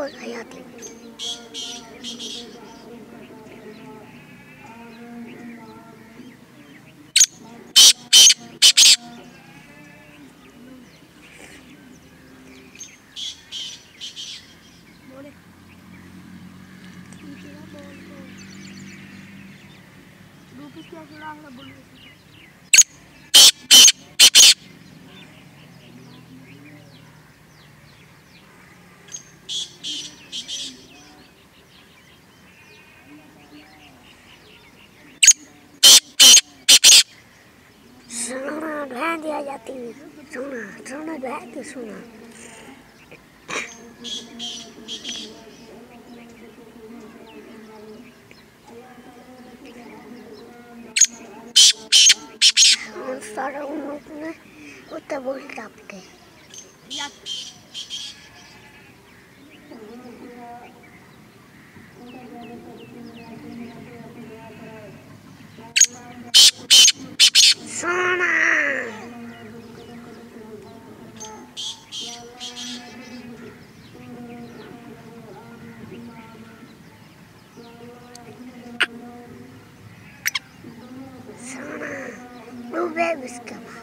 gol, Ayate. Sona bad, sona. On sara unuk na utabol tapke. Baby's come.